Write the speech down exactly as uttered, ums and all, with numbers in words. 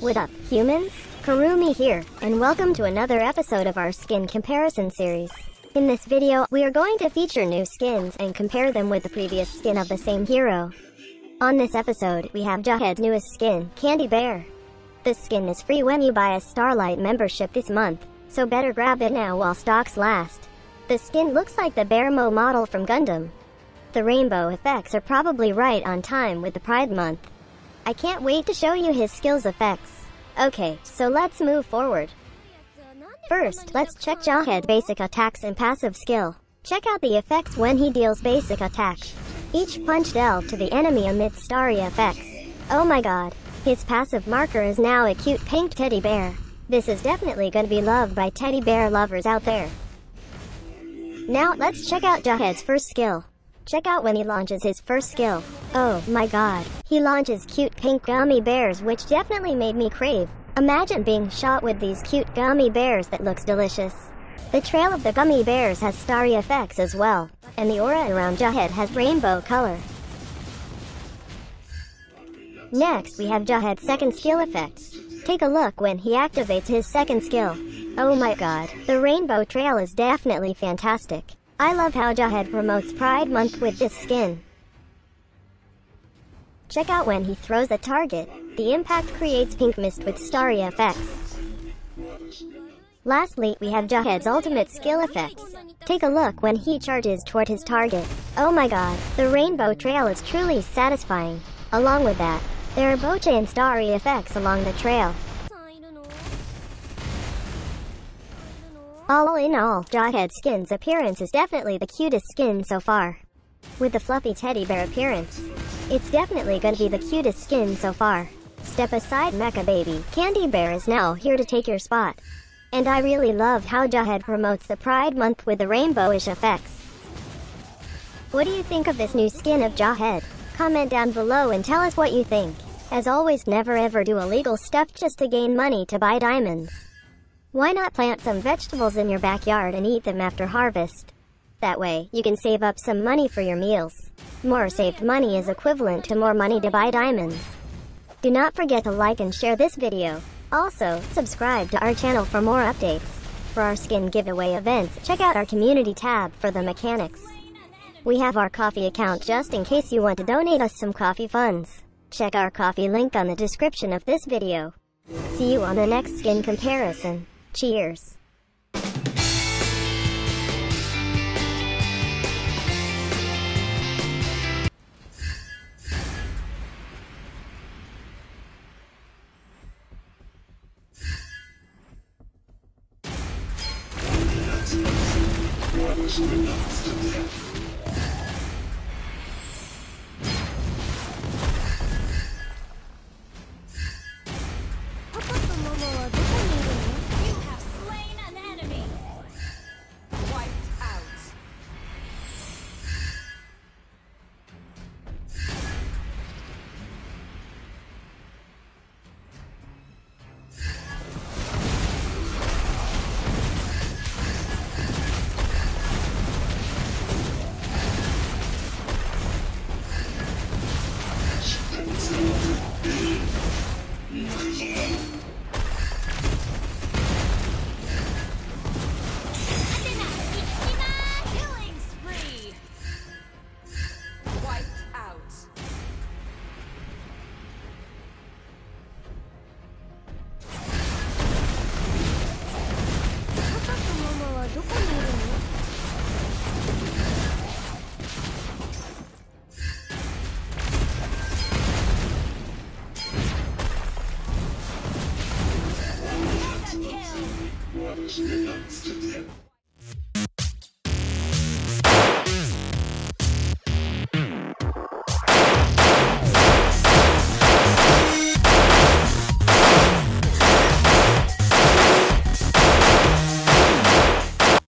What up, humans? Karumi here, and welcome to another episode of our skin comparison series. In this video, we are going to feature new skins and compare them with the previous skin of the same hero. On this episode, we have Jawhead's newest skin, Candy Bear. This skin is free when you buy a Starlight membership this month, so better grab it now while stocks last. The skin looks like the Bearmo model from Gundam. The rainbow effects are probably right on time with the Pride Month. I can't wait to show you his skills effects. Okay, so let's move forward. First, let's check Jawhead's basic attacks and passive skill. Check out the effects when he deals basic attacks. Each punch dealt to the enemy emits starry effects. Oh my god. His passive marker is now a cute pink teddy bear. This is definitely gonna be loved by teddy bear lovers out there. Now, let's check out Jawhead's first skill. Check out when he launches his first skill. Oh my god. He launches cute pink gummy bears, which definitely made me crave. Imagine being shot with these cute gummy bears. That looks delicious. The trail of the gummy bears has starry effects as well, and the aura around Jawhead has rainbow color. Next, we have Jawhead's second skill effects. Take a look when he activates his second skill. Oh my god. The rainbow trail is definitely fantastic. I love how Jawhead promotes Pride Month with this skin. Check out when he throws a target. The impact creates pink mist with starry effects. Lastly, we have Jawhead's ultimate skill effects. Take a look when he charges toward his target. Oh my god, the rainbow trail is truly satisfying. Along with that, there are boche and starry effects along the trail. All in all, Jawhead's skin's appearance is definitely the cutest skin so far. With the fluffy teddy bear appearance, it's definitely gonna be the cutest skin so far. Step aside, Mecha Baby. Candy Bear is now here to take your spot. And I really love how Jawhead promotes the Pride Month with the rainbowish effects. What do you think of this new skin of Jawhead? Comment down below and tell us what you think. As always, never ever do illegal stuff just to gain money to buy diamonds. Why not plant some vegetables in your backyard and eat them after harvest? That way, you can save up some money for your meals. More saved money is equivalent to more money to buy diamonds. Do not forget to like and share this video. Also, subscribe to our channel for more updates. For our skin giveaway events, check out our community tab for the mechanics. We have our Ko-fi account just in case you want to donate us some Ko-fi funds. Check our Ko-fi link on the description of this video. See you on the next skin comparison. Cheers. What is the next step?